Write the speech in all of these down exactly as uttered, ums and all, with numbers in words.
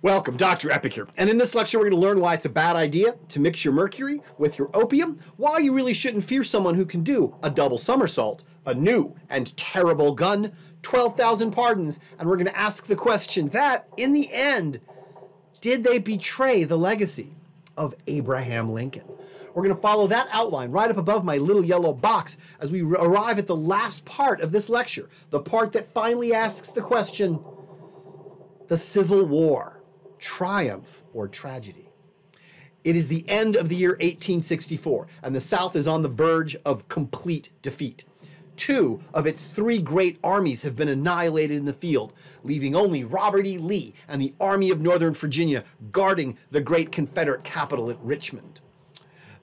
Welcome, Doctor Epicure, and in this lecture we're going to learn why it's a bad idea to mix your mercury with your opium, why you really shouldn't fear someone who can do a double somersault, a new and terrible gun, twelve thousand pardons, and we're going to ask the question that, in the end, did they betray the legacy of Abraham Lincoln? We're going to follow that outline right up above my little yellow box as we arrive at the last part of this lecture, the part that finally asks the question, the Civil War. Triumph or tragedy. It is the end of the year eighteen sixty-four, and the South is on the verge of complete defeat. Two of its three great armies have been annihilated in the field, leaving only Robert E. Lee and the Army of Northern Virginia guarding the great Confederate capital at Richmond.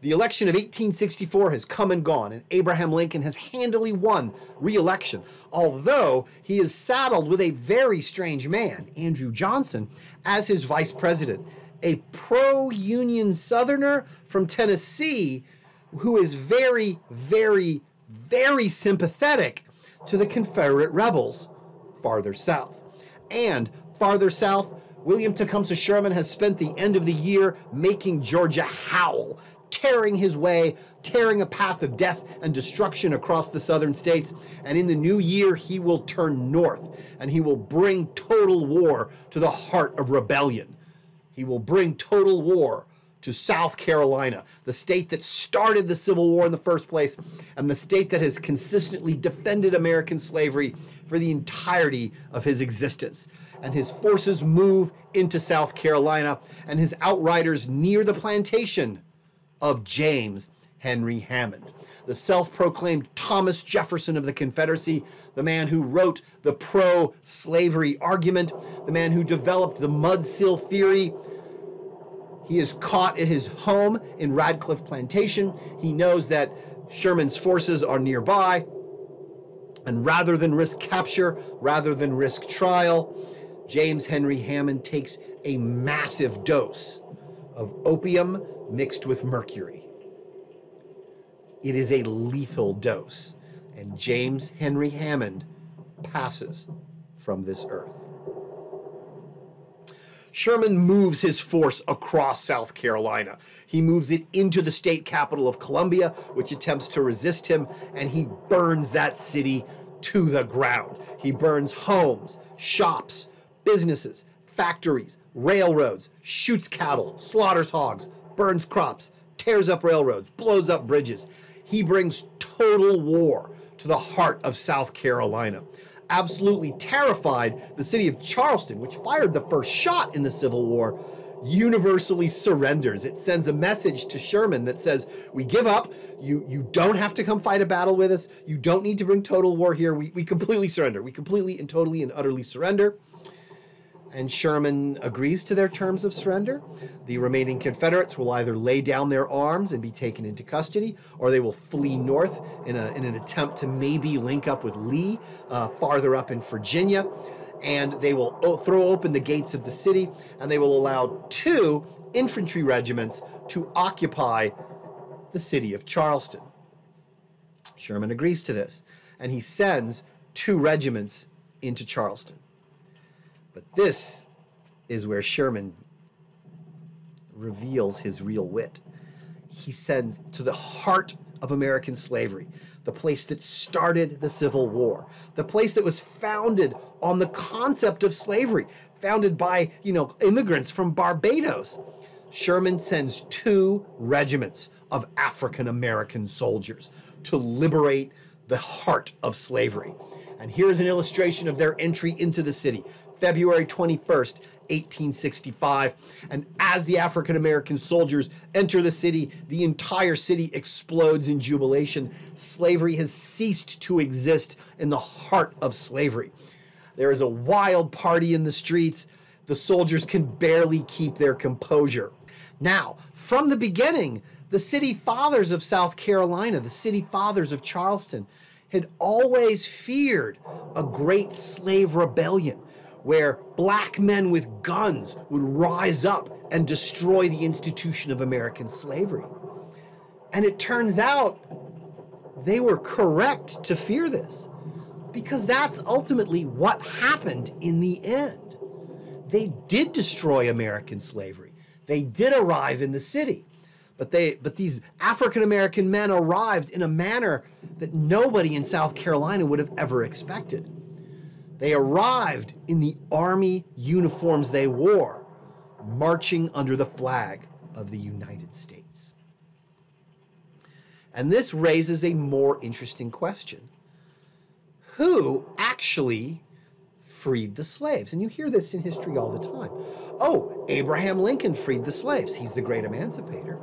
The election of eighteen sixty-four has come and gone, and Abraham Lincoln has handily won re-election, although he is saddled with a very strange man, Andrew Johnson, as his vice president, a pro-Union Southerner from Tennessee who is very, very, very sympathetic to the Confederate rebels farther south. And farther south, William Tecumseh Sherman has spent the end of the year making Georgia howl, tearing his way, tearing a path of death and destruction across the southern states. And in the new year, he will turn north, and he will bring total war to the heart of rebellion. He will bring total war to South Carolina, the state that started the Civil War in the first place, and the state that has consistently defended American slavery for the entirety of his existence. And his forces move into South Carolina, and his outriders near the plantation of James Henry Hammond, the self-proclaimed Thomas Jefferson of the Confederacy, the man who wrote the pro-slavery argument, the man who developed the mudsill theory. He is caught at his home in Radcliffe Plantation. He knows that Sherman's forces are nearby, and rather than risk capture, rather than risk trial, James Henry Hammond takes a massive dose of opium mixed with mercury. It is a lethal dose, and James Henry Hammond passes from this earth. Sherman moves his force across South Carolina. He moves it into the state capital of Columbia, which attempts to resist him, and he burns that city to the ground. He burns homes, shops, businesses, factories, railroads, shoots cattle, slaughters hogs, burns crops, tears up railroads, blows up bridges. He brings total war to the heart of South Carolina. Absolutely terrified, the city of Charleston, which fired the first shot in the Civil War, universally surrenders. It sends a message to Sherman that says, we give up, you, you don't have to come fight a battle with us, you don't need to bring total war here, we, we completely surrender. We completely and totally and utterly surrender. And Sherman agrees to their terms of surrender. The remaining Confederates will either lay down their arms and be taken into custody, or they will flee north in, a, in an attempt to maybe link up with Lee uh, farther up in Virginia. And they will throw open the gates of the city, and they will allow two infantry regiments to occupy the city of Charleston. Sherman agrees to this, and he sends two regiments into Charleston. But this is where Sherman reveals his real wit. He sends to the heart of American slavery, the place that started the Civil War, the place that was founded on the concept of slavery, founded by, you know, immigrants from Barbados. Sherman sends two regiments of African American soldiers to liberate the heart of slavery. And here's an illustration of their entry into the city. February twenty-first, eighteen sixty-five, and as the African-American soldiers enter the city, the entire city explodes in jubilation. Slavery has ceased to exist in the heart of slavery. There is a wild party in the streets. The soldiers can barely keep their composure. Now, from the beginning, the city fathers of South Carolina, the city fathers of Charleston, had always feared a great slave rebellion. where black men with guns would rise up and destroy the institution of American slavery. And it turns out they were correct to fear this, because that's ultimately what happened in the end. They did destroy American slavery. They did arrive in the city, but they, but these African-American men arrived in a manner that nobody in South Carolina would have ever expected. They arrived in the army uniforms they wore, marching under the flag of the United States. And this raises a more interesting question. Who actually freed the slaves? And you hear this in history all the time. Oh, Abraham Lincoln freed the slaves. He's the great emancipator.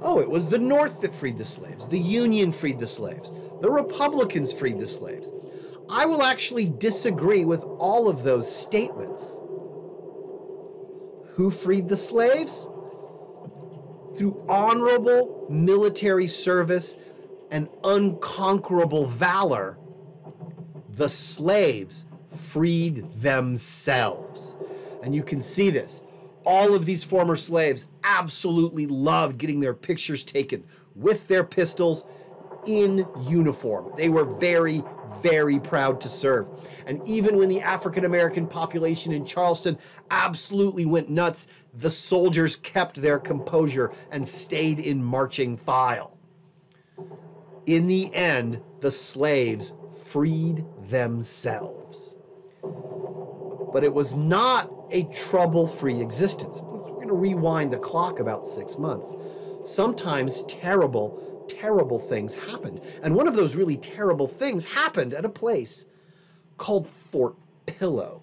Oh, it was the North that freed the slaves. The Union freed the slaves. The Republicans freed the slaves. I will actually disagree with all of those statements. Who freed the slaves? Through honorable military service and unconquerable valor, the slaves freed themselves. And you can see this. All of these former slaves absolutely loved getting their pictures taken with their pistols in uniform. They were very, very proud to serve. And even when the African-American population in Charleston absolutely went nuts, the soldiers kept their composure and stayed in marching file. In the end, the slaves freed themselves. But it was not a trouble-free existence. We're going to rewind the clock about six months. Sometimes terrible terrible things happened. And one of those really terrible things happened at a place called Fort Pillow.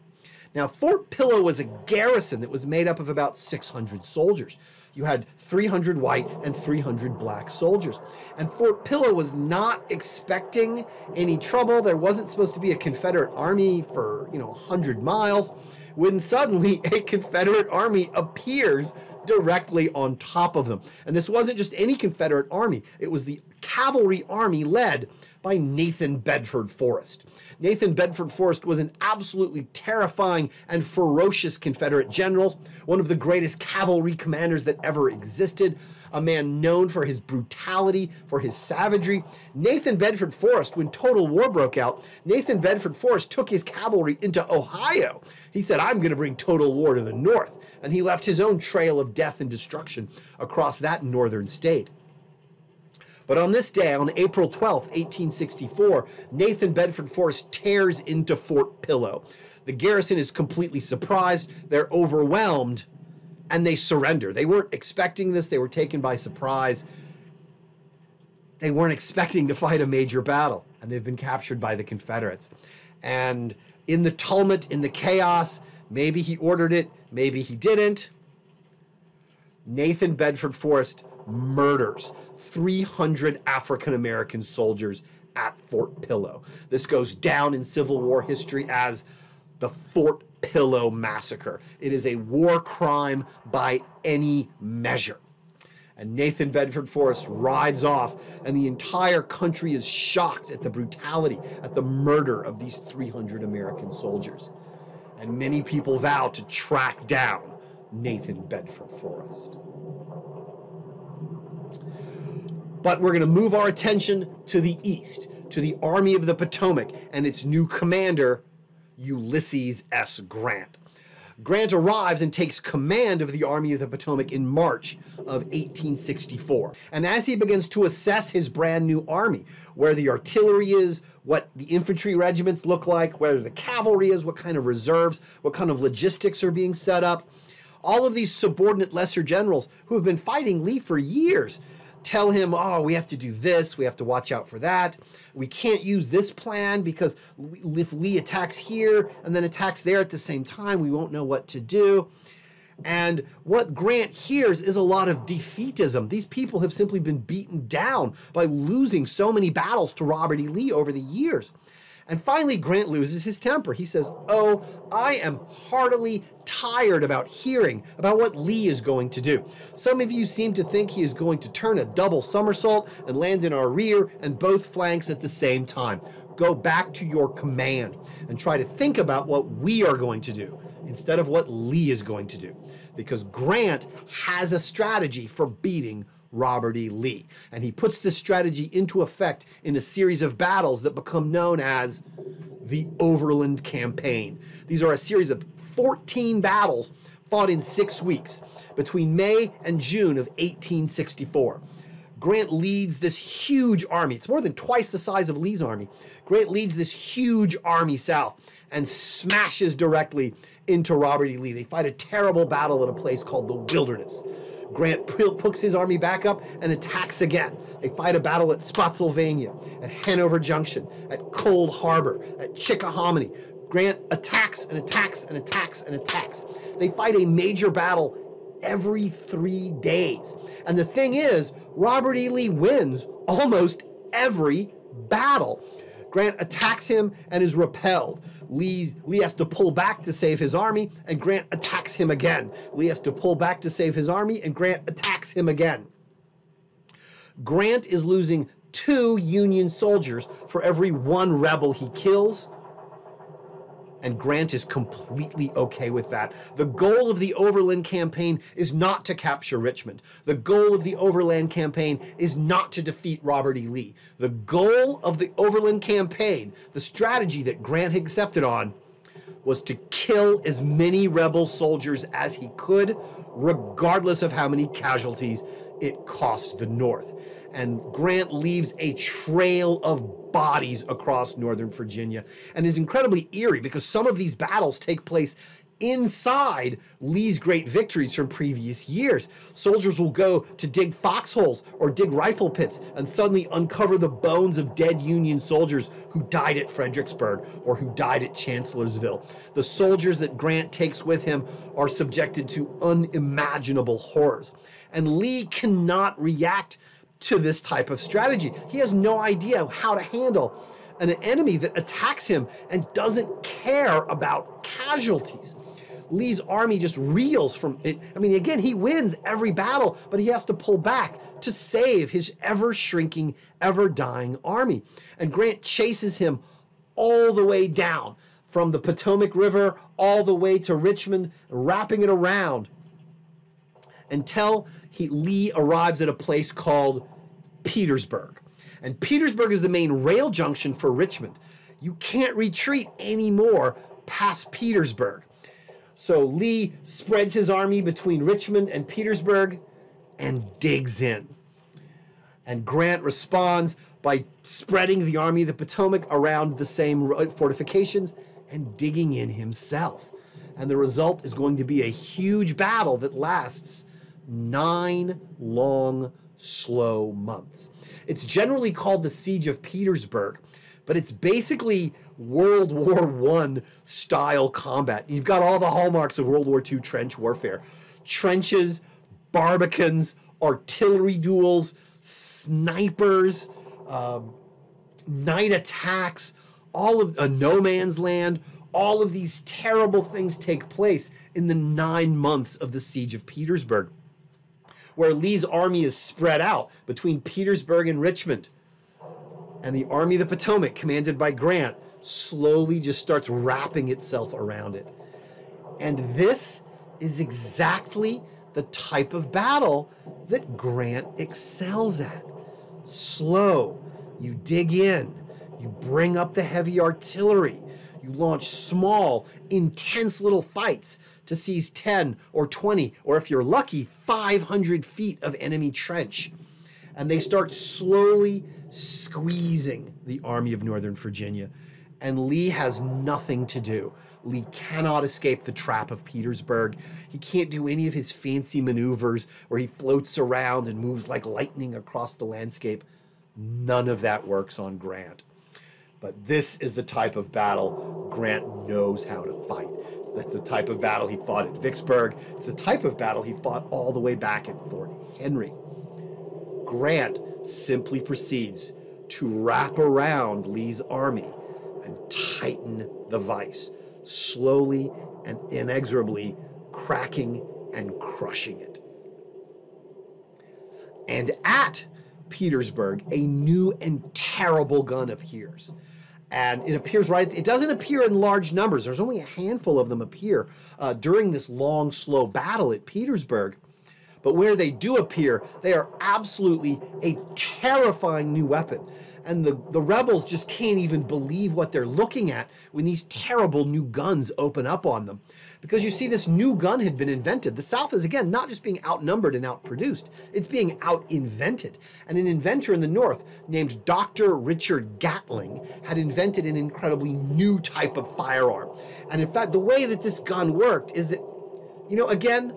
Now, Fort Pillow was a garrison that was made up of about six hundred soldiers. You had three hundred white and three hundred black soldiers. And Fort Pillow was not expecting any trouble. There wasn't supposed to be a Confederate army for, you know, one hundred miles, when suddenly a Confederate army appears directly on top of them. And this wasn't just any Confederate army. It was the cavalry army led by Nathan Bedford Forrest. Nathan Bedford Forrest was an absolutely terrifying and ferocious Confederate general, one of the greatest cavalry commanders that ever existed, a man known for his brutality, for his savagery. Nathan Bedford Forrest, when total war broke out, Nathan Bedford Forrest took his cavalry into Ohio. He said, I'm going to bring total war to the North. And he left his own trail of death and destruction across that northern state. But on this day, on April twelfth, eighteen sixty-four, Nathan Bedford Forrest tears into Fort Pillow. The garrison is completely surprised. They're overwhelmed, and they surrender. They weren't expecting this. They were taken by surprise. They weren't expecting to fight a major battle, and they've been captured by the Confederates. And in the tumult, in the chaos, maybe he ordered it, maybe he didn't, Nathan Bedford Forrest murders three hundred African-American soldiers at Fort Pillow. This goes down in Civil War history as the Fort Pillow Massacre. It is a war crime by any measure. And Nathan Bedford Forrest rides off, and the entire country is shocked at the brutality, at the murder of these three hundred American soldiers. And many people vow to track down Nathan Bedford Forrest. But we're going to move our attention to the east, to the Army of the Potomac and its new commander, Ulysses S. Grant. Grant arrives and takes command of the Army of the Potomac in March of eighteen sixty-four. And as he begins to assess his brand new army, where the artillery is, what the infantry regiments look like, where the cavalry is, what kind of reserves, what kind of logistics are being set up, all of these subordinate lesser generals who have been fighting Lee for years tell him, oh, we have to do this, we have to watch out for that, we can't use this plan because if Lee attacks here and then attacks there at the same time, we won't know what to do. And what Grant hears is a lot of defeatism. These people have simply been beaten down by losing so many battles to Robert E. Lee over the years. And finally, Grant loses his temper. He says, oh, I am heartily tired about hearing about what Lee is going to do. Some of you seem to think he is going to turn a double somersault and land in our rear and both flanks at the same time. Go back to your command and try to think about what we are going to do instead of what Lee is going to do. Because Grant has a strategy for beating Robert E. Lee. And he puts this strategy into effect in a series of battles that become known as the Overland Campaign. These are a series of fourteen battles fought in six weeks between May and June of eighteen sixty-four. Grant leads this huge army. It's more than twice the size of Lee's army. Grant leads this huge army south and smashes directly into Robert E. Lee. They fight a terrible battle at a place called the Wilderness. Grant picks his army back up and attacks again. They fight a battle at Spotsylvania, at Hanover Junction, at Cold Harbor, at Chickahominy. Grant attacks and attacks and attacks and attacks. They fight a major battle every three days. And the thing is, Robert E. Lee wins almost every battle. Grant attacks him and is repelled. Lee, Lee has to pull back to save his army, and Grant attacks him again. Lee has to pull back to save his army, and Grant attacks him again. Grant is losing two Union soldiers for every one rebel he kills, and Grant is completely okay with that. The goal of the Overland Campaign is not to capture Richmond. The goal of the Overland Campaign is not to defeat Robert E. Lee. The goal of the Overland Campaign, the strategy that Grant accepted on, was to kill as many rebel soldiers as he could, regardless of how many casualties it cost the North. And Grant leaves a trail of bodies across Northern Virginia, and is incredibly eerie because some of these battles take place inside Lee's great victories from previous years. Soldiers will go to dig foxholes or dig rifle pits and suddenly uncover the bones of dead Union soldiers who died at Fredericksburg or who died at Chancellorsville. The soldiers that Grant takes with him are subjected to unimaginable horrors. And Lee cannot react to this type of strategy. He has no idea how to handle an enemy that attacks him and doesn't care about casualties. Lee's army just reels from it. I mean, again, he wins every battle, but he has to pull back to save his ever-shrinking, ever-dying army. And Grant chases him all the way down from the Potomac River all the way to Richmond, wrapping it around until he, Lee arrives at a place called Petersburg. And Petersburg is the main rail junction for Richmond. You can't retreat anymore past Petersburg. So Lee spreads his army between Richmond and Petersburg and digs in. And Grant responds by spreading the Army of the Potomac around the same fortifications and digging in himself. And the result is going to be a huge battle that lasts nine long, slow months. It's generally called the Siege of Petersburg, but it's basically World War One style combat. You've got all the hallmarks of World War Two trench warfare. Trenches, barbicans, artillery duels, snipers, um, night attacks, all of a uh, no man's land. All of these terrible things take place in the nine months of the Siege of Petersburg, where Lee's army is spread out between Petersburg and Richmond. And the Army of the Potomac, commanded by Grant, slowly just starts wrapping itself around it. And this is exactly the type of battle that Grant excels at. Slow, you dig in, you bring up the heavy artillery, you launch small, intense little fights to seize ten or twenty, or if you're lucky, five hundred feet of enemy trench. And they start slowly squeezing the Army of Northern Virginia. And Lee has nothing to do. Lee cannot escape the trap of Petersburg. He can't do any of his fancy maneuvers where he floats around and moves like lightning across the landscape. None of that works on Grant. But this is the type of battle Grant knows how to fight. So that's the type of battle he fought at Vicksburg. It's the type of battle he fought all the way back at Fort Henry. Grant simply proceeds to wrap around Lee's army and tighten the vise, slowly and inexorably cracking and crushing it. And at Petersburg, a new and terrible gun appears. And it appears right, it doesn't appear in large numbers. There's only a handful of them appear uh, during this long, slow battle at Petersburg. But where they do appear, they are absolutely a terrifying new weapon. And the, the rebels just can't even believe what they're looking at when these terrible new guns open up on them. Because you see, this new gun had been invented. The South is, again, not just being outnumbered and outproduced, it's being out-invented. And an inventor in the North named Doctor Richard Gatling had invented an incredibly new type of firearm. And in fact, the way that this gun worked is that, you know, again,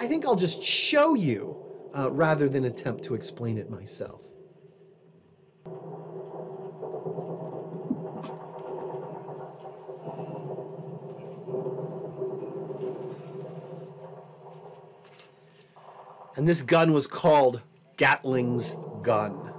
I think I'll just show you uh, rather than attempt to explain it myself. And this gun was called Gatling's gun.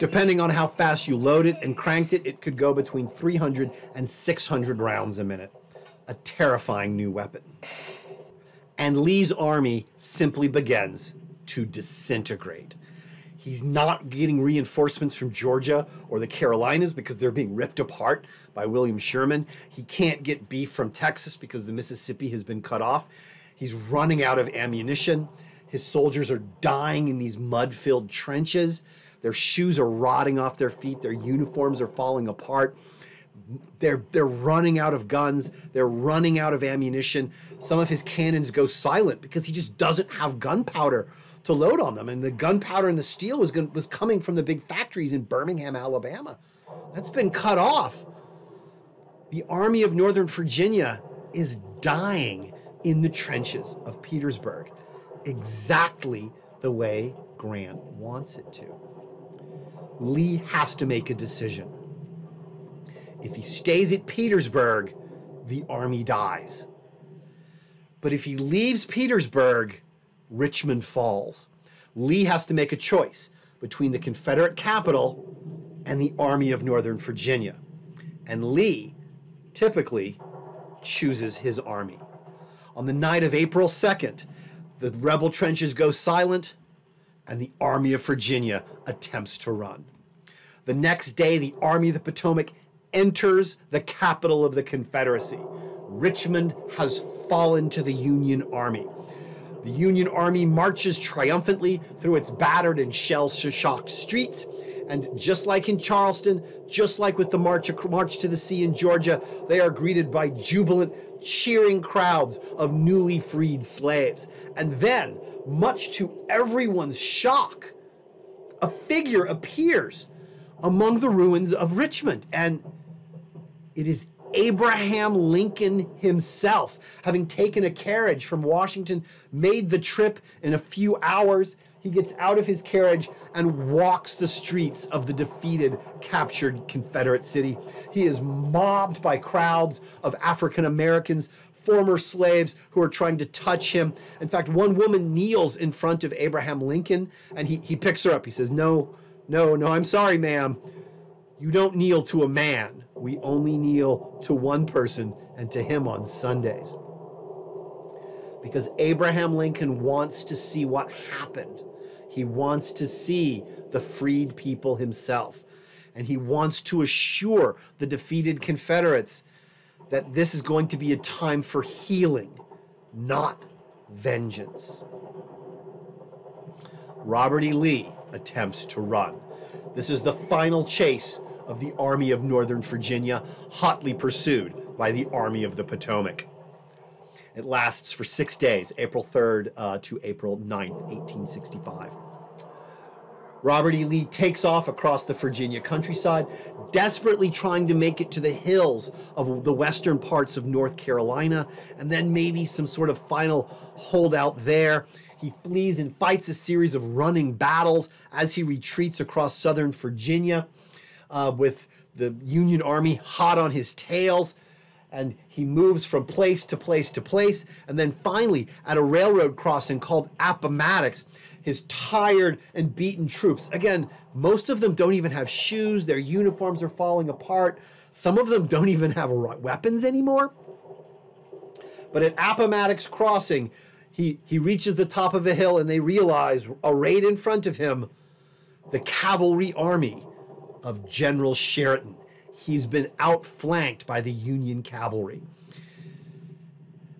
Depending on how fast you load it and cranked it, it could go between three hundred and six hundred rounds a minute. A terrifying new weapon. And Lee's army simply begins to disintegrate. He's not getting reinforcements from Georgia or the Carolinas because they're being ripped apart by William Sherman. He can't get beef from Texas because the Mississippi has been cut off. He's running out of ammunition. His soldiers are dying in these mud-filled trenches. Their shoes are rotting off their feet. Their uniforms are falling apart. They're, they're running out of guns. They're running out of ammunition. Some of his cannons go silent because he just doesn't have gunpowder to load on them. And the gunpowder and the steel was, gonna, was coming from the big factories in Birmingham, Alabama. That's been cut off. The Army of Northern Virginia is dying in the trenches of Petersburg, exactly the way Grant wants it to. Lee has to make a decision. If he stays at Petersburg, the army dies. But if he leaves Petersburg, Richmond falls. Lee has to make a choice between the Confederate capital and the Army of Northern Virginia. And Lee typically chooses his army. On the night of April second, the rebel trenches go silent, and the Army of Virginia attempts to run. The next day, the Army of the Potomac enters the capital of the Confederacy. Richmond has fallen to the Union Army. The Union Army marches triumphantly through its battered and shell-shocked streets, and just like in Charleston, just like with the March, March to the Sea in Georgia, they are greeted by jubilant, cheering crowds of newly freed slaves. And then, much to everyone's shock, a figure appears among the ruins of Richmond, and it is Abraham Lincoln himself, having taken a carriage from Washington, made the trip in a few hours. He gets out of his carriage and walks the streets of the defeated, captured Confederate city. He is mobbed by crowds of African Americans, former slaves who are trying to touch him. In fact, one woman kneels in front of Abraham Lincoln, and he, he picks her up. He says, no, no, no, I'm sorry, ma'am. You don't kneel to a man. We only kneel to one person, and to him on Sundays. Because Abraham Lincoln wants to see what happened. He wants to see the freed people himself. And he wants to assure the defeated Confederates that this is going to be a time for healing, not vengeance. Robert E. Lee attempts to run. This is the final chase of the Army of Northern Virginia, hotly pursued by the Army of the Potomac. It lasts for six days, April third uh, to April ninth, eighteen sixty-five. Robert E. Lee takes off across the Virginia countryside, desperately trying to make it to the hills of the western parts of North Carolina, and then maybe some sort of final holdout there. He flees and fights a series of running battles as he retreats across southern Virginia uh, with the Union Army hot on his tails, and he moves from place to place to place, and then finally, at a railroad crossing called Appomattox, his tired and beaten troops, again, most of them don't even have shoes, their uniforms are falling apart, some of them don't even have weapons anymore, but at Appomattox Crossing, he, he reaches the top of a hill, and they realize, arrayed in front of him, the cavalry army of General Sheridan. He's been outflanked by the Union cavalry.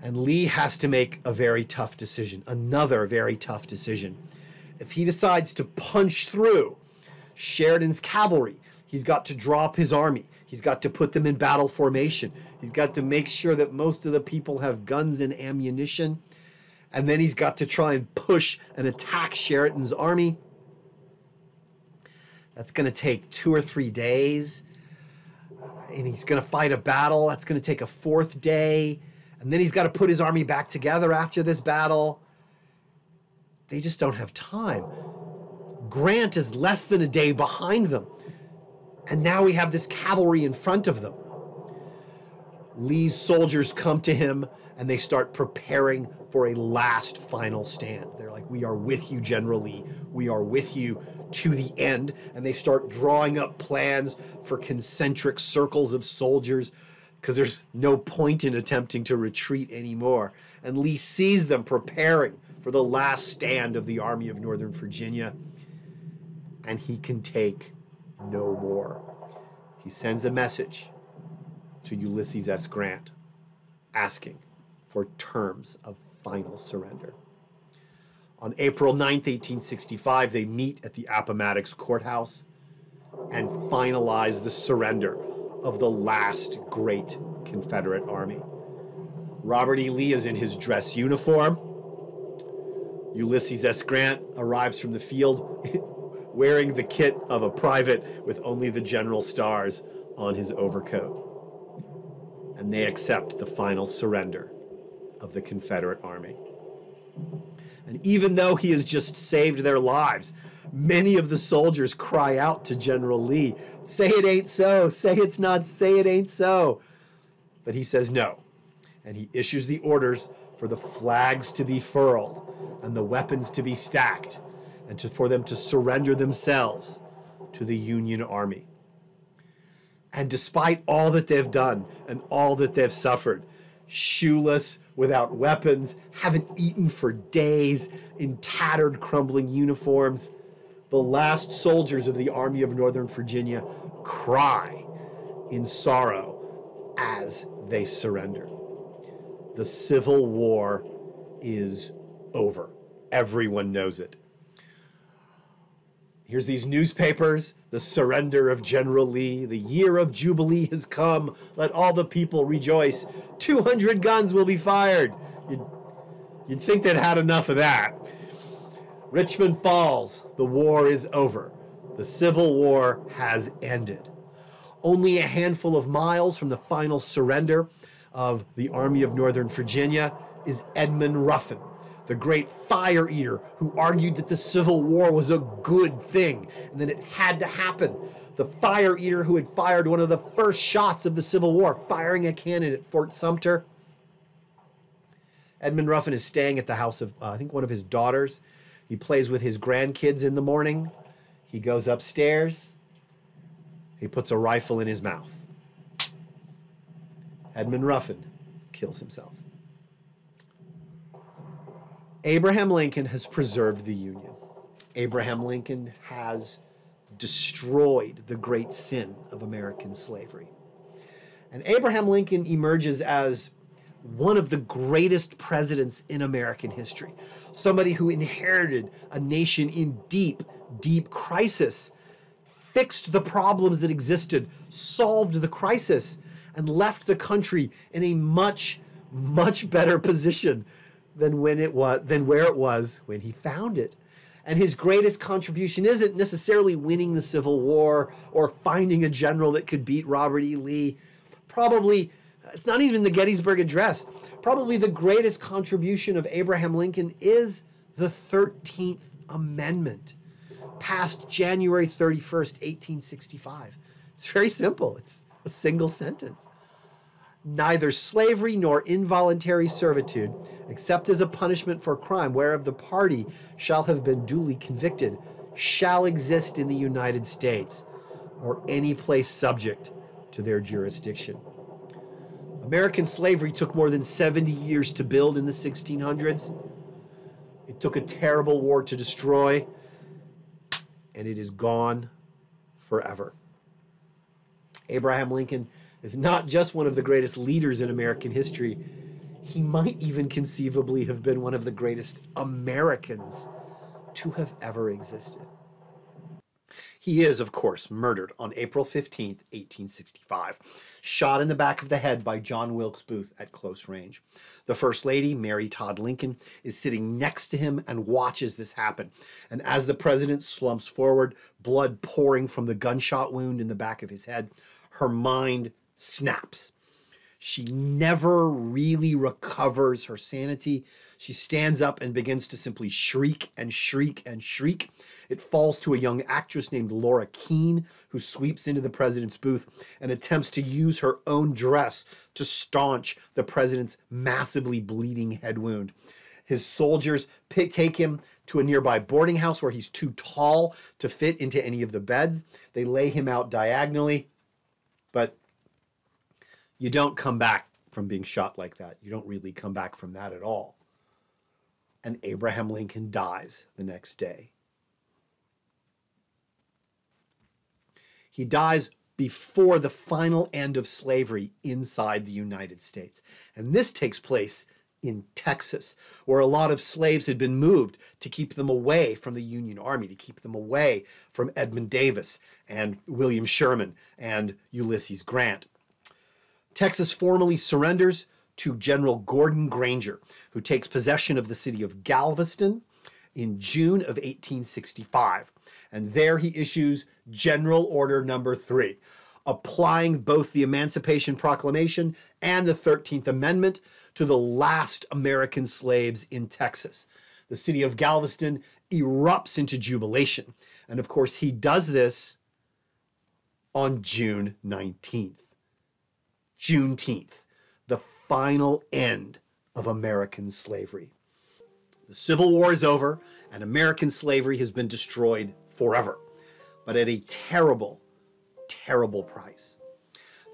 And Lee has to make a very tough decision, another very tough decision. If he decides to punch through Sheridan's cavalry, he's got to drop his army. He's got to put them in battle formation. He's got to make sure that most of the people have guns and ammunition. And then he's got to try and push and attack Sheridan's army. That's going to take two or three days. And he's going to fight a battle. That's going to take a fourth day. And then he's got to put his army back together after this battle. They just don't have time. Grant is less than a day behind them. And now we have this cavalry in front of them. Lee's soldiers come to him, and they start preparing for a last final stand. They're like, we are with you, General Lee. We are with you to the end. And they start drawing up plans for concentric circles of soldiers because there's no point in attempting to retreat anymore. And Lee sees them preparing for the last stand of the Army of Northern Virginia, and he can take no more. He sends a message to Ulysses S. Grant, asking for terms of final surrender. On April ninth, eighteen sixty-five, they meet at the Appomattox Courthouse and finalize the surrender of the last great Confederate army. Robert E. Lee is in his dress uniform. Ulysses S. Grant arrives from the field wearing the kit of a private with only the general stars on his overcoat. And they accept the final surrender of the Confederate Army. And even though he has just saved their lives, many of the soldiers cry out to General Lee, say it ain't so, say it's not, say it ain't so. But he says no, and he issues the orders for the flags to be furled and the weapons to be stacked and to, for them to surrender themselves to the Union Army. And despite all that they've done and all that they've suffered, shoeless, without weapons, haven't eaten for days, in tattered, crumbling uniforms, the last soldiers of the Army of Northern Virginia cry in sorrow as they surrender. The Civil War is over. Everyone knows it. Here's these newspapers, the surrender of General Lee, the year of Jubilee has come, let all the people rejoice, two hundred guns will be fired. You'd, you'd think they'd had enough of that. Richmond falls, the war is over. The Civil War has ended. Only a handful of miles from the final surrender of the Army of Northern Virginia is Edmund Ruffin, the great fire eater who argued that the Civil War was a good thing and that it had to happen. The fire eater who had fired one of the first shots of the Civil War, firing a cannon at Fort Sumter. Edmund Ruffin is staying at the house of, uh, I think, one of his daughters. He plays with his grandkids in the morning. He goes upstairs. He puts a rifle in his mouth. Edmund Ruffin kills himself. Abraham Lincoln has preserved the Union. Abraham Lincoln has destroyed the great sin of American slavery. And Abraham Lincoln emerges as one of the greatest presidents in American history, somebody who inherited a nation in deep, deep crisis, fixed the problems that existed, solved the crisis, and left the country in a much, much better position than when it was, than where it was when he found it. And his greatest contribution isn't necessarily winning the Civil War or finding a general that could beat Robert E. Lee. Probably, it's not even the Gettysburg Address. Probably the greatest contribution of Abraham Lincoln is the thirteenth Amendment, passed January thirty-first, eighteen sixty-five. It's very simple. It's a single sentence. Neither slavery nor involuntary servitude, except as a punishment for crime, whereof the party shall have been duly convicted, shall exist in the United States or any place subject to their jurisdiction. American slavery took more than seventy years to build in the sixteen hundreds. It took a terrible war to destroy, and it is gone forever. Abraham Lincoln is not just one of the greatest leaders in American history, he might even conceivably have been one of the greatest Americans to have ever existed. He is, of course, murdered on April fifteenth, eighteen sixty-five, shot in the back of the head by John Wilkes Booth at close range. The First Lady, Mary Todd Lincoln, is sitting next to him and watches this happen. And as the president slumps forward, blood pouring from the gunshot wound in the back of his head, her mind snaps. She never really recovers her sanity. She stands up and begins to simply shriek and shriek and shriek. It falls to a young actress named Laura Keene, who sweeps into the president's booth and attempts to use her own dress to staunch the president's massively bleeding head wound. His soldiers pick, take him to a nearby boarding house where he's too tall to fit into any of the beds. They lay him out diagonally, but you don't come back from being shot like that. You don't really come back from that at all. And Abraham Lincoln dies the next day. He dies before the final end of slavery inside the United States. And this takes place in Texas, where a lot of slaves had been moved to keep them away from the Union Army, to keep them away from Edmund Davis and William Sherman and Ulysses Grant. Texas formally surrenders to General Gordon Granger, who takes possession of the city of Galveston in June of eighteen sixty-five. And there he issues General Order Number Three, applying both the Emancipation Proclamation and the thirteenth Amendment to the last American slaves in Texas. The city of Galveston erupts into jubilation. And of course, he does this on June nineteenth. Juneteenth, the final end of American slavery. The Civil War is over and American slavery has been destroyed forever, but at a terrible, terrible price.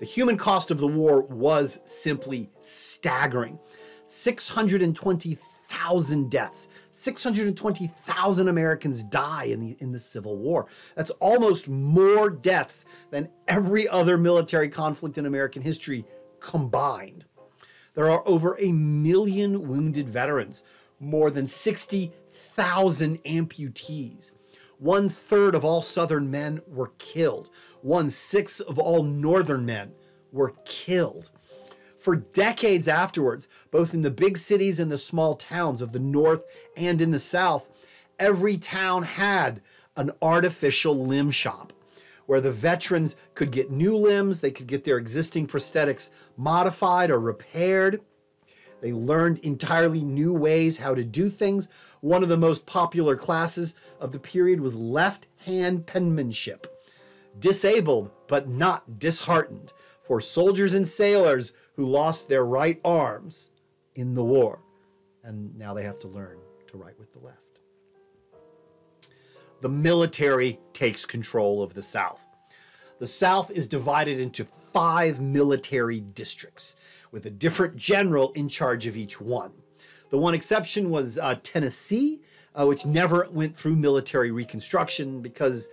The human cost of the war was simply staggering. six hundred twenty thousand deaths, six hundred twenty thousand Americans die in the, in the Civil War. That's almost more deaths than every other military conflict in American history combined. There are over a million wounded veterans, more than sixty thousand amputees. One third of all Southern men were killed. One sixth of all Northern men were killed. For decades afterwards, both in the big cities and the small towns of the North and in the South, every town had an artificial limb shop where the veterans could get new limbs, they could get their existing prosthetics modified or repaired. They learned entirely new ways how to do things. One of the most popular classes of the period was left-hand penmanship. Disabled, but not disheartened, for soldiers and sailors who lost their right arms in the war, and now they have to learn to write with the left. The military takes control of the South. The South is divided into five military districts with a different general in charge of each one. The one exception was uh, Tennessee, uh, which never went through military reconstruction because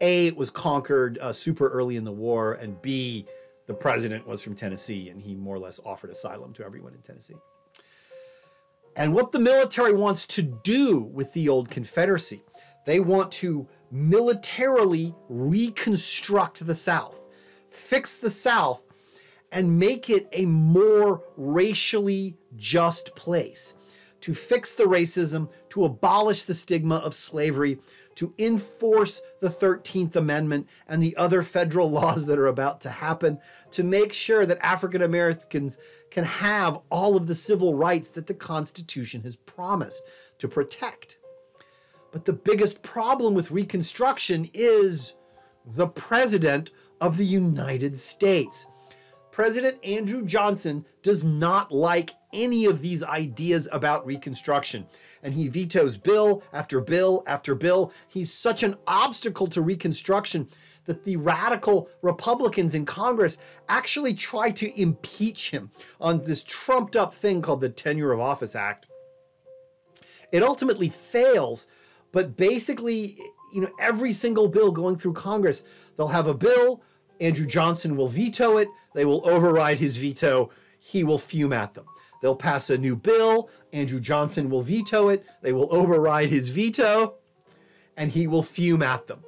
A, it was conquered uh, super early in the war, and B, the president was from Tennessee, and he more or less offered asylum to everyone in Tennessee. And what the military wants to do with the old Confederacy, they want to militarily reconstruct the South, fix the South, and make it a more racially just place, to fix the racism, to abolish the stigma of slavery, to enforce the thirteenth Amendment and the other federal laws that are about to happen, to make sure that African Americans can have all of the civil rights that the Constitution has promised to protect. But the biggest problem with Reconstruction is the president of the United States. President Andrew Johnson does not like any of these ideas about Reconstruction, and he vetoes bill after bill after bill. He's such an obstacle to Reconstruction that the radical Republicans in Congress actually try to impeach him on this trumped-up thing called the Tenure of Office Act. It ultimately fails, but basically, you know, every single bill going through Congress, they'll have a bill, Andrew Johnson will veto it, they will override his veto, he will fume at them. They'll pass a new bill, Andrew Johnson will veto it, they will override his veto, and he will fume at them.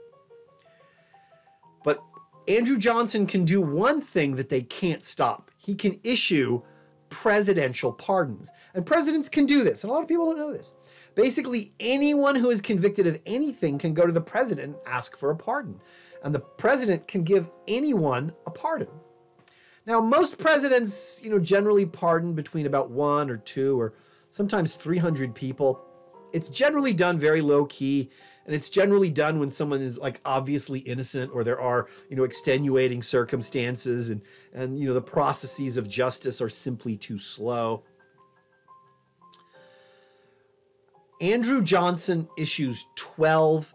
But Andrew Johnson can do one thing that they can't stop. He can issue presidential pardons. And presidents can do this, and a lot of people don't know this. Basically, anyone who is convicted of anything can go to the president and ask for a pardon. And the president can give anyone a pardon. Now, most presidents, you know, generally pardon between about one or two or sometimes three hundred people. It's generally done very low key, and it's generally done when someone is like obviously innocent or there are, you know, extenuating circumstances and, and you know, the processes of justice are simply too slow. Andrew Johnson issues twelve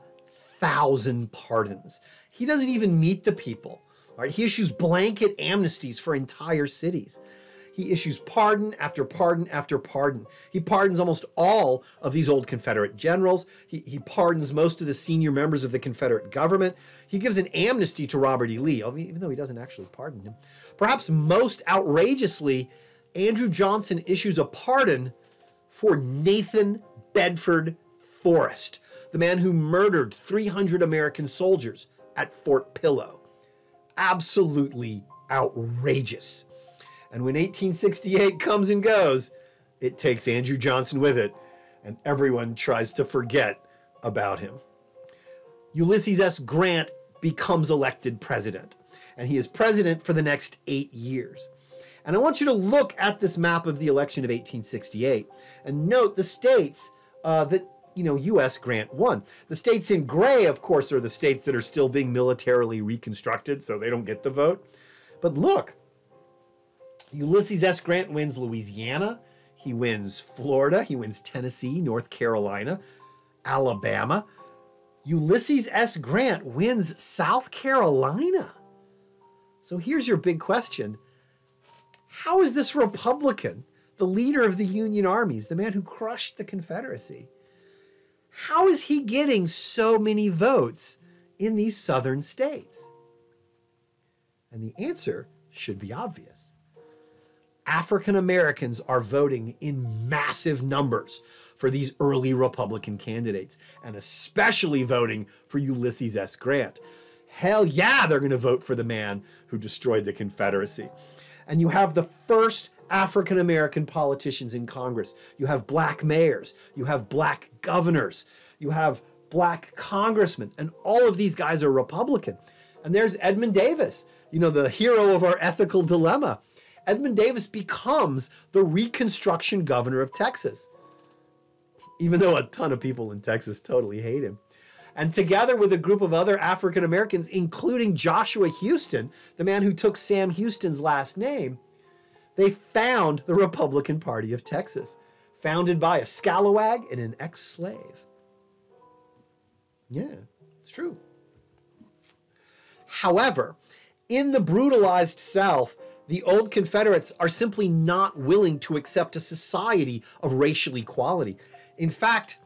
thousand pardons. He doesn't even meet the people. Right? He issues blanket amnesties for entire cities. He issues pardon after pardon after pardon. He pardons almost all of these old Confederate generals. He, he pardons most of the senior members of the Confederate government. He gives an amnesty to Robert E. Lee, even though he doesn't actually pardon him. Perhaps most outrageously, Andrew Johnson issues a pardon for Nathan Bedford Forrest, the man who murdered three hundred American soldiers at Fort Pillow. Absolutely outrageous. And when eighteen sixty-eight comes and goes, it takes Andrew Johnson with it, and everyone tries to forget about him. Ulysses S. Grant becomes elected president, and he is president for the next eight years. And I want you to look at this map of the election of eighteen sixty-eight and note the states uh, that, you know, U S. Grant won. The states in gray, of course, are the states that are still being militarily reconstructed, so they don't get to vote. But look, Ulysses S. Grant wins Louisiana, he wins Florida, he wins Tennessee, North Carolina, Alabama. Ulysses S. Grant wins South Carolina. So here's your big question. How is this Republican, the leader of the Union armies, the man who crushed the Confederacy, how is he getting so many votes in these southern states? And the answer should be obvious. African Americans are voting in massive numbers for these early Republican candidates, and especially voting for Ulysses S. Grant. Hell yeah, they're going to vote for the man who destroyed the Confederacy. And you have the first African American politicians in Congress. You have black mayors. You have black governors. You have black congressmen. And all of these guys are Republican. And there's Edmund Davis, you know, the hero of our ethical dilemma. Edmund Davis becomes the Reconstruction governor of Texas, even though a ton of people in Texas totally hate him. And together with a group of other African Americans, including Joshua Houston, the man who took Sam Houston's last name, they found the Republican Party of Texas, founded by a scalawag and an ex-slave. Yeah, it's true. However, in the brutalized South, the old Confederates are simply not willing to accept a society of racial equality. In fact,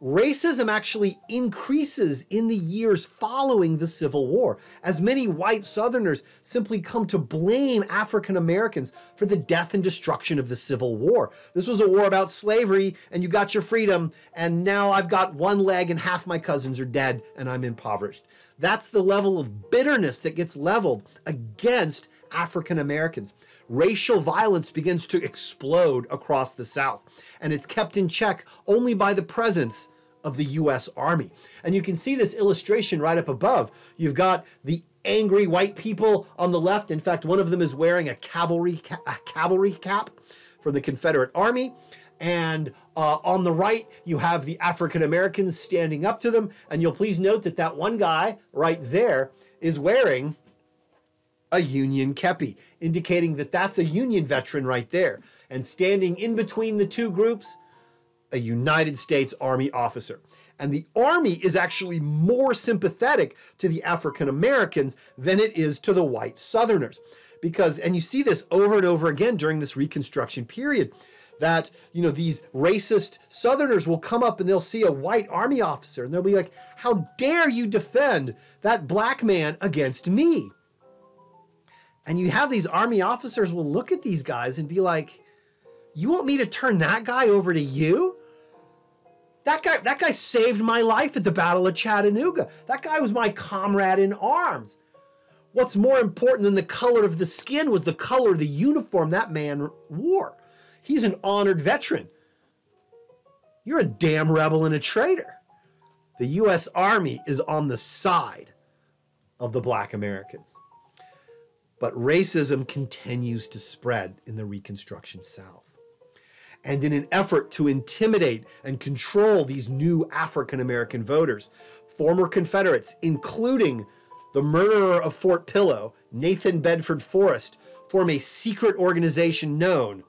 racism actually increases in the years following the Civil War, as many white Southerners simply come to blame African Americans for the death and destruction of the Civil War. This was a war about slavery, and you got your freedom, and now I've got one leg and half my cousins are dead, and I'm impoverished. That's the level of bitterness that gets leveled against African Americans. Racial violence begins to explode across the South, and it's kept in check only by the presence of the U S. Army. And you can see this illustration right up above. You've got the angry white people on the left. In fact, one of them is wearing a cavalry, ca a cavalry cap from the Confederate Army. And uh, on the right, you have the African Americans standing up to them. And you'll please note that that one guy right there is wearing a Union kepi, indicating that that's a Union veteran right there. And standing in between the two groups, a United States Army officer. And the Army is actually more sympathetic to the African Americans than it is to the white Southerners. Because, and you see this over and over again during this Reconstruction period, that, you know, these racist Southerners will come up and they'll see a white Army officer and they'll be like, how dare you defend that black man against me? And you have these Army officers will look at these guys and be like, you want me to turn that guy over to you? That guy, that guy saved my life at the Battle of Chattanooga. That guy was my comrade in arms. What's more important than the color of the skin was the color of the uniform that man wore. He's an honored veteran. You're a damn rebel and a traitor. The U S Army is on the side of the black Americans. But racism continues to spread in the Reconstruction South. And in an effort to intimidate and control these new African-American voters, former Confederates, including the murderer of Fort Pillow, Nathan Bedford Forrest, form a secret organization known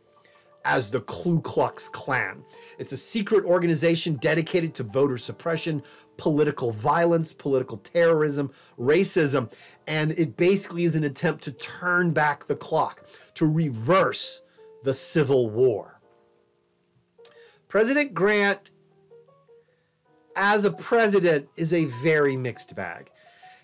as the Ku Klux Klan. It's a secret organization dedicated to voter suppression, political violence, political terrorism, racism, and it basically is an attempt to turn back the clock, to reverse the Civil War. President Grant, as a president, is a very mixed bag.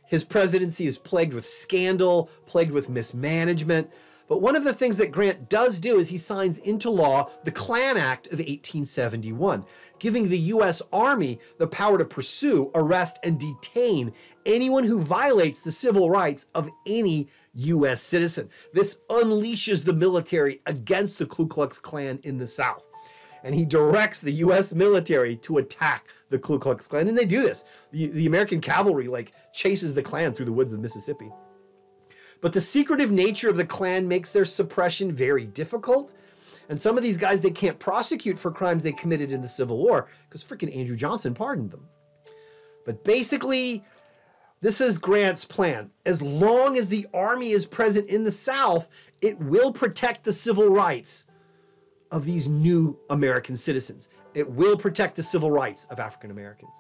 His presidency is plagued with scandal, plagued with mismanagement. But one of the things that Grant does do is he signs into law the Klan Act of eighteen seventy-one, giving the U S Army the power to pursue, arrest, and detain anyone who violates the civil rights of any U S citizen. This unleashes the military against the Ku Klux Klan in the South. And he directs the U S military to attack the Ku Klux Klan. And they do this. The, the American cavalry, like, chases the Klan through the woods of Mississippi. But the secretive nature of the Klan makes their suppression very difficult. And some of these guys, they can't prosecute for crimes they committed in the Civil War because freaking Andrew Johnson pardoned them. But basically, this is Grant's plan. As long as the Army is present in the South, it will protect the civil rights of these new American citizens. It will protect the civil rights of African Americans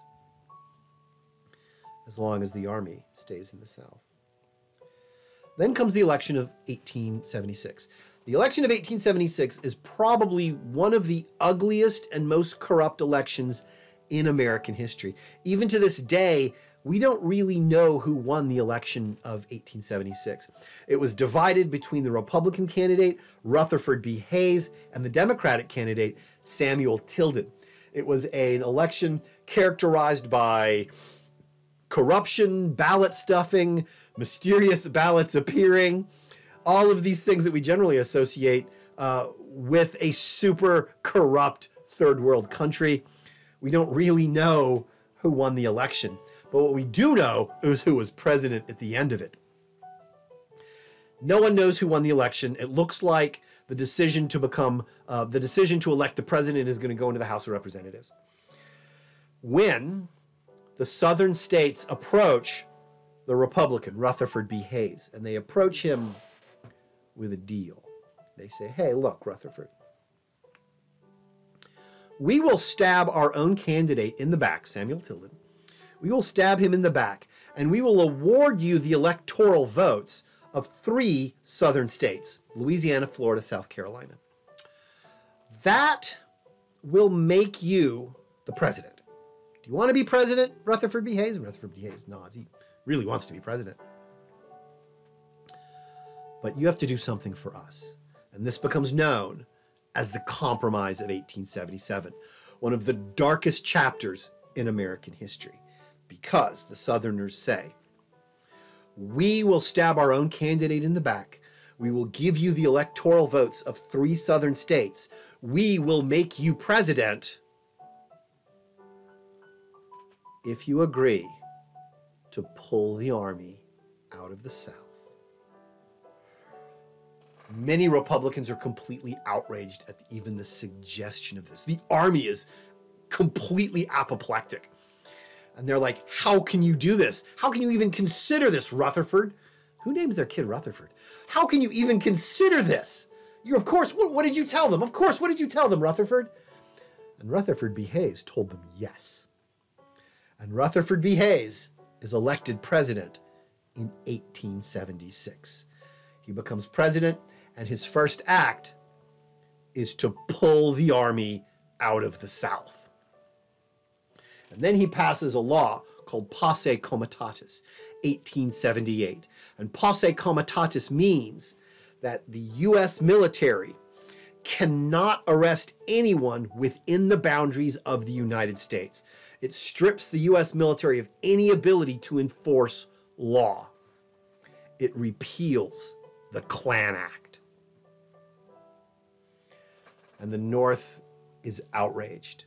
as long as the Army stays in the South. Then comes the election of eighteen seventy-six. The election of eighteen seventy-six is probably one of the ugliest and most corrupt elections in American history. Even to this day, we don't really know who won the election of eighteen seventy-six. It was divided between the Republican candidate, Rutherford B. Hayes, and the Democratic candidate, Samuel Tilden. It was an election characterized by corruption, ballot stuffing, mysterious ballots appearing, all of these things that we generally associate uh, with a super corrupt third world country. We don't really know who won the election. But what we do know is who was president at the end of it. No one knows who won the election. It looks like the decision to become, uh, the decision to elect the president is going to go into the House of Representatives. When the southern states approach the Republican, Rutherford B. Hayes, and they approach him with a deal. They say, hey, look, Rutherford, we will stab our own candidate in the back, Samuel Tilden. We will stab him in the back, and we will award you the electoral votes of three southern states, Louisiana, Florida, South Carolina. That will make you the president. Do you want to be president, Rutherford B. Hayes? And Rutherford B. Hayes nods. He really wants to be president. But you have to do something for us. And this becomes known as the Compromise of eighteen seventy-seven, one of the darkest chapters in American history. Because the Southerners say, we will stab our own candidate in the back. We will give you the electoral votes of three Southern states. We will make you president if you agree to pull the Army out of the South. Many Republicans are completely outraged at even the suggestion of this. The Army is completely apoplectic. And they're like, how can you do this? How can you even consider this, Rutherford? Who names their kid Rutherford? How can you even consider this? You, of course, what, what did you tell them? Of course, what did you tell them, Rutherford? And Rutherford B. Hayes told them yes. And Rutherford B. Hayes is elected president in eighteen seventy-six. He becomes president, and his first act is to pull the army out of the South. And then he passes a law called Posse Comitatus, eighteen seventy-eight. And Posse Comitatus means that the U S military cannot arrest anyone within the boundaries of the United States. It strips the U S military of any ability to enforce law. It repeals the Klan Act. And the North is outraged.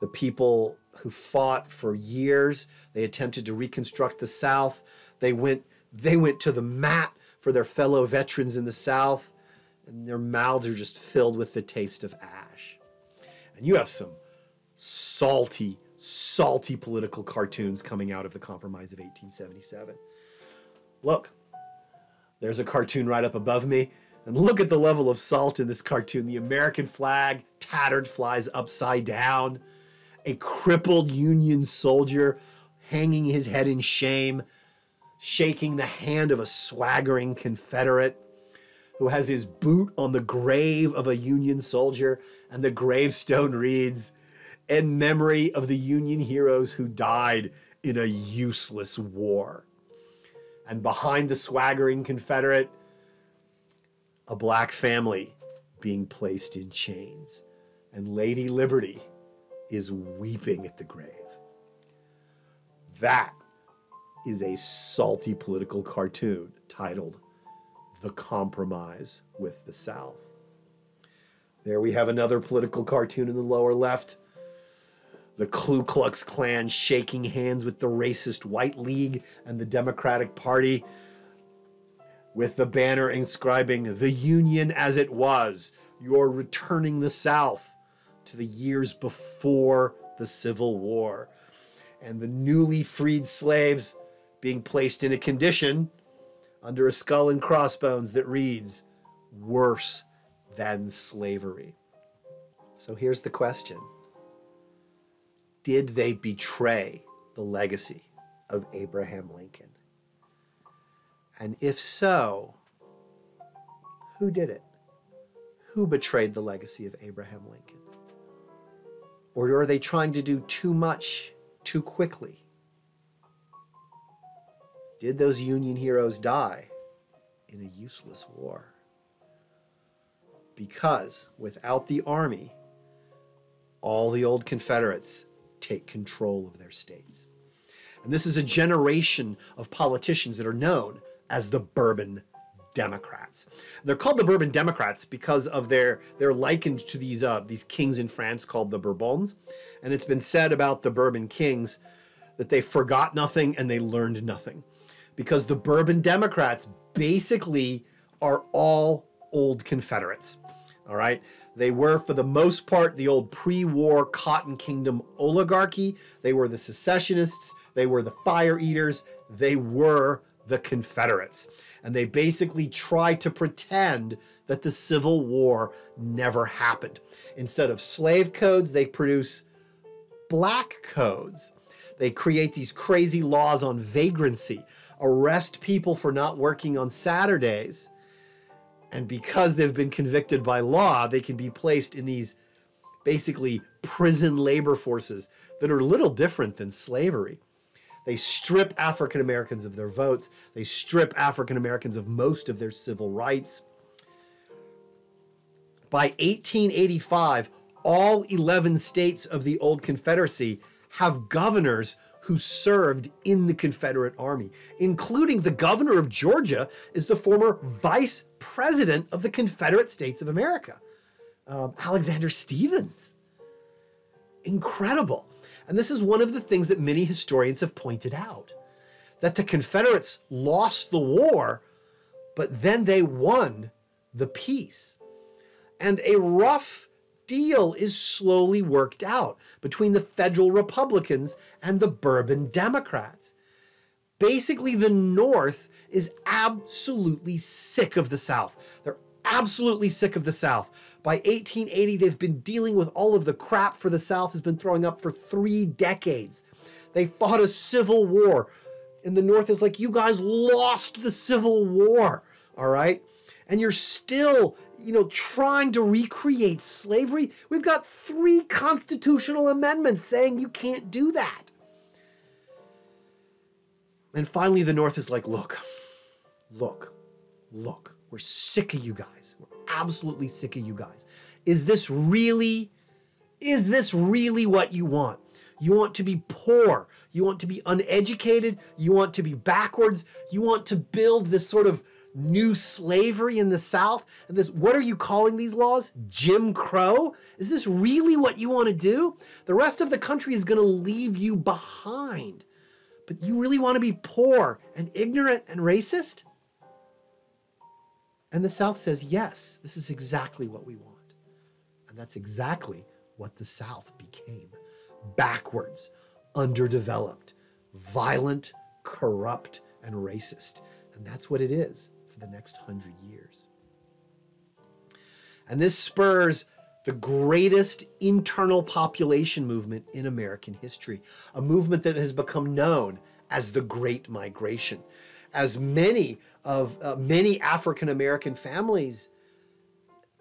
The people who fought for years, they attempted to reconstruct the South. They went, they went to the mat for their fellow veterans in the South, and their mouths are just filled with the taste of ash. And you have some salty, salty political cartoons coming out of the Compromise of eighteen seventy-seven. Look, there's a cartoon right up above me, and look at the level of salt in this cartoon. The American flag, tattered, flies upside down. A crippled Union soldier hanging his head in shame, shaking the hand of a swaggering Confederate who has his boot on the grave of a Union soldier, and the gravestone reads, "In memory of the Union heroes who died in a useless war." And behind the swaggering Confederate, a black family being placed in chains, and Lady Liberty is weeping at the grave. That is a salty political cartoon titled The Compromise with the South. There we have another political cartoon in the lower left. The Ku Klux Klan shaking hands with the racist White League and the Democratic Party, with the banner inscribing "The Union as it was. You're returning the South to the years before the Civil War." And the newly freed slaves being placed in a condition under a skull and crossbones that reads, "Worse than slavery." So here's the question. Did they betray the legacy of Abraham Lincoln? And if so, who did it? Who betrayed the legacy of Abraham Lincoln? Or are they trying to do too much too quickly? Did those Union heroes die in a useless war? Because without the army, all the old Confederates take control of their states. And this is a generation of politicians that are known as the Bourbon Democrats. They're called the Bourbon Democrats because of their, they're likened to these, uh, these kings in France called the Bourbons. And it's been said about the Bourbon kings that they forgot nothing and they learned nothing, because the Bourbon Democrats basically are all old Confederates. All right. They were, for the most part, the old pre-war Cotton Kingdom oligarchy. They were the secessionists. They were the fire eaters. They were the Confederates. And they basically tried to pretend that the Civil War never happened. Instead of slave codes, they produce black codes. They create these crazy laws on vagrancy, arrest people for not working on Saturdays. And because they've been convicted by law, they can be placed in these basically prison labor forces that are little different than slavery. They strip African Americans of their votes. They strip African Americans of most of their civil rights. By eighteen eighty-five, all eleven states of the old Confederacy have governors who served in the Confederate Army, including the governor of Georgia is the former vice president of the Confederate States of America, um, Alexander Stevens. Incredible. And this is one of the things that many historians have pointed out, that the Confederates lost the war, but then they won the peace. And a rough deal is slowly worked out between the federal Republicans and the Bourbon Democrats. Basically, the North is absolutely sick of the South. They're absolutely sick of the South. By eighteen eighty, they've been dealing with all of the crap for the South has been throwing up for three decades. They fought a civil war. And the North is like, you guys lost the Civil War, all right? And you're still, you know, trying to recreate slavery. We've got three constitutional amendments saying you can't do that. And finally, the North is like, look, look, look, we're sick of you guys. We're absolutely sick of you guys. Is this really, is this really what you want? You want to be poor. You want to be uneducated. You want to be backwards. You want to build this sort of new slavery in the South. And this, what are you calling these laws? Jim Crow? Is this really what you want to do? The rest of the country is going to leave you behind. But you really want to be poor and ignorant and racist? And the South says, yes, this is exactly what we want. And that's exactly what the South became. Backwards, underdeveloped, violent, corrupt, and racist. And that's what it is for the next hundred years. And this spurs the greatest internal population movement in American history, a movement that has become known as the Great Migration. As many of uh, many African-American families,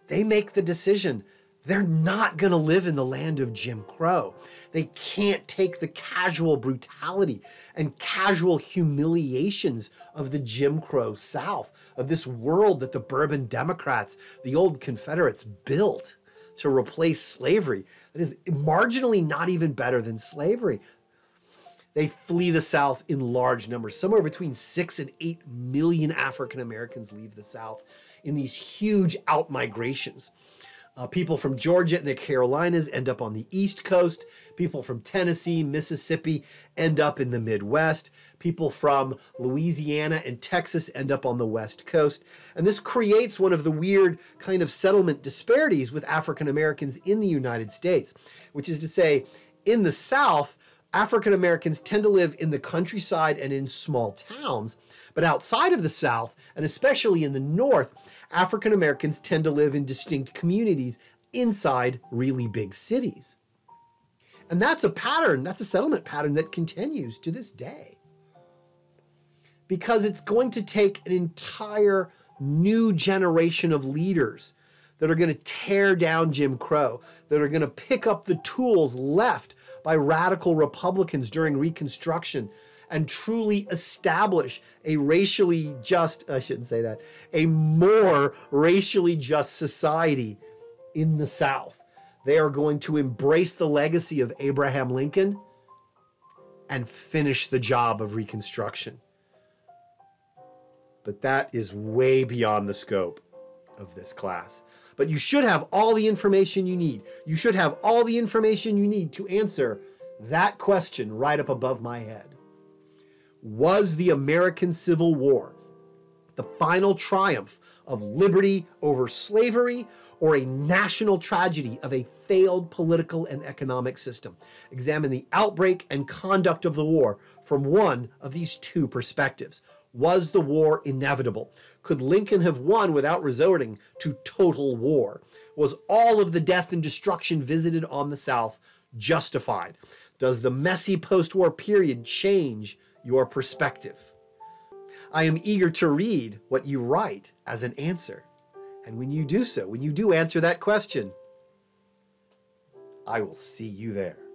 they make the decision they're not going to live in the land of Jim Crow. They can't take the casual brutality and casual humiliations of the Jim Crow South, of this world that the Bourbon Democrats, the old Confederates, built to replace slavery. That is marginally not even better than slavery. They flee the South in large numbers. Somewhere between six and eight million African Americans leave the South in these huge out migrations. Uh, people from Georgia and the Carolinas end up on the East Coast. People from Tennessee, Mississippi end up in the Midwest. People from Louisiana and Texas end up on the West Coast. And this creates one of the weird kind of settlement disparities with African Americans in the United States, which is to say, in the South, African Americans tend to live in the countryside and in small towns. But outside of the South, and especially in the North, African Americans tend to live in distinct communities inside really big cities. And that's a pattern, that's a settlement pattern that continues to this day. Because it's going to take an entire new generation of leaders that are going to tear down Jim Crow, that are going to pick up the tools left by radical Republicans during Reconstruction, and truly establish a racially just, I shouldn't say that, a more racially just society in the South. They are going to embrace the legacy of Abraham Lincoln and finish the job of Reconstruction. But that is way beyond the scope of this class. But you should have all the information you need. You should have all the information you need to answer that question right up above my head. Was the American Civil War the final triumph of liberty over slavery, or a national tragedy of a failed political and economic system? Examine the outbreak and conduct of the war from one of these two perspectives. Was the war inevitable? Could Lincoln have won without resorting to total war? Was all of the death and destruction visited on the South justified? Does the messy post-war period change your perspective? I am eager to read what you write as an answer. And when you do so, when you do answer that question, I will see you there.